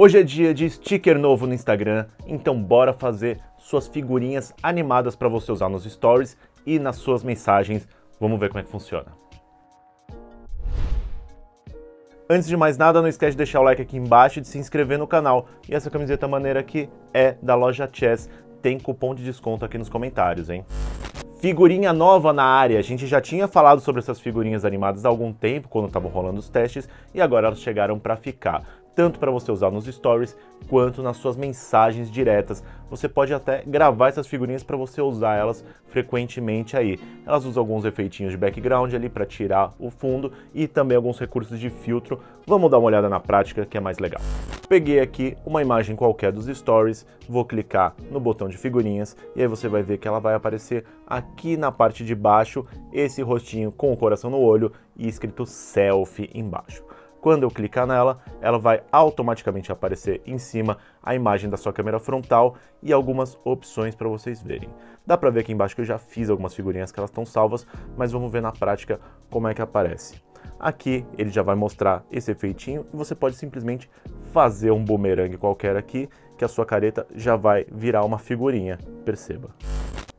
Hoje é dia de sticker novo no Instagram, então bora fazer suas figurinhas animadas para você usar nos stories e nas suas mensagens. Vamos ver como é que funciona. Antes de mais nada, não esquece de deixar o like aqui embaixo e de se inscrever no canal. E essa camiseta maneira aqui é da loja Chess, tem cupom de desconto aqui nos comentários, hein? Figurinha nova na área, a gente já tinha falado sobre essas figurinhas animadas há algum tempo, quando estavam rolando os testes, e agora elas chegaram para ficar, tanto para você usar nos stories, quanto nas suas mensagens diretas. Você pode até gravar essas figurinhas para você usar elas frequentemente aí. Elas usam alguns efeitinhos de background ali para tirar o fundo e também alguns recursos de filtro. Vamos dar uma olhada na prática que é mais legal. Peguei aqui uma imagem qualquer dos stories, vou clicar no botão de figurinhas e aí você vai ver que ela vai aparecer aqui na parte de baixo, esse rostinho com o coração no olho e escrito selfie embaixo. Quando eu clicar nela, ela vai automaticamente aparecer em cima a imagem da sua câmera frontal e algumas opções para vocês verem. Dá para ver aqui embaixo que eu já fiz algumas figurinhas que elas estão salvas, mas vamos ver na prática como é que aparece. Aqui ele já vai mostrar esse efeitinho e você pode simplesmente fazer um bumerangue qualquer aqui, que a sua careta já vai virar uma figurinha, perceba.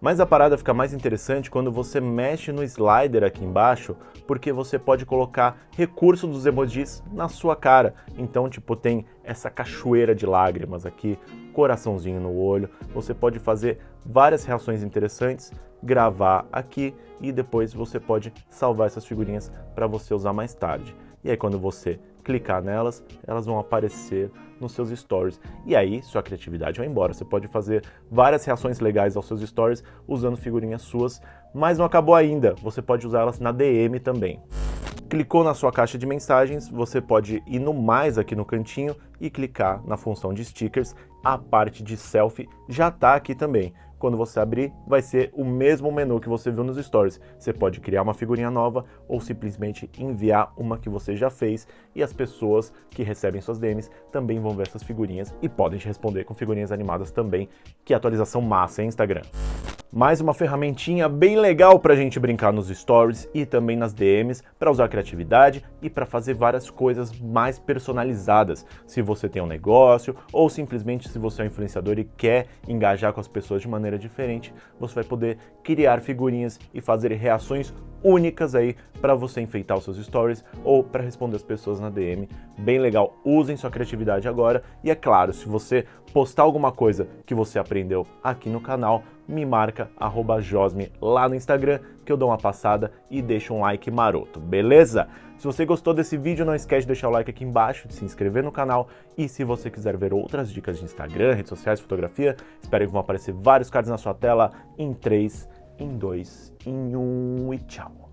Mas a parada fica mais interessante quando você mexe no slider aqui embaixo, porque você pode colocar recurso dos emojis na sua cara. Então, tipo, tem essa cachoeira de lágrimas aqui, coraçãozinho no olho. Você pode fazer várias reações interessantes, gravar aqui e depois você pode salvar essas figurinhas para você usar mais tarde. E aí quando você clicar nelas, elas vão aparecer nos seus stories. E aí sua criatividade vai embora. Você pode fazer várias reações legais aos seus stories usando figurinhas suas, mas não acabou ainda. Você pode usar elas na DM também. Clicou na sua caixa de mensagens, você pode ir no mais aqui no cantinho e clicar na função de stickers. A parte de selfie já está aqui também. Quando você abrir, vai ser o mesmo menu que você viu nos stories. Você pode criar uma figurinha nova ou simplesmente enviar uma que você já fez e as pessoas que recebem suas DMs também vão ver essas figurinhas e podem te responder com figurinhas animadas também. Que atualização massa, hein, Instagram? Mais uma ferramentinha bem legal pra gente brincar nos stories e também nas DMs, para usar a criatividade e para fazer várias coisas mais personalizadas. Se você tem um negócio ou simplesmente se você é um influenciador e quer engajar com as pessoas de maneira diferente, você vai poder criar figurinhas e fazer reações únicas aí para você enfeitar os seus stories ou para responder as pessoas na DM. Bem legal, usem sua criatividade agora. E é claro, se você postar alguma coisa que você aprendeu aqui no canal, me marca @Josme lá no Instagram que eu dou uma passada e deixo um like maroto, beleza? Se você gostou desse vídeo, não esquece de deixar o like aqui embaixo, de se inscrever no canal e se você quiser ver outras dicas de Instagram, redes sociais, fotografia, espero que vão aparecer vários cards na sua tela em 3, em 2, em 1 e tchau!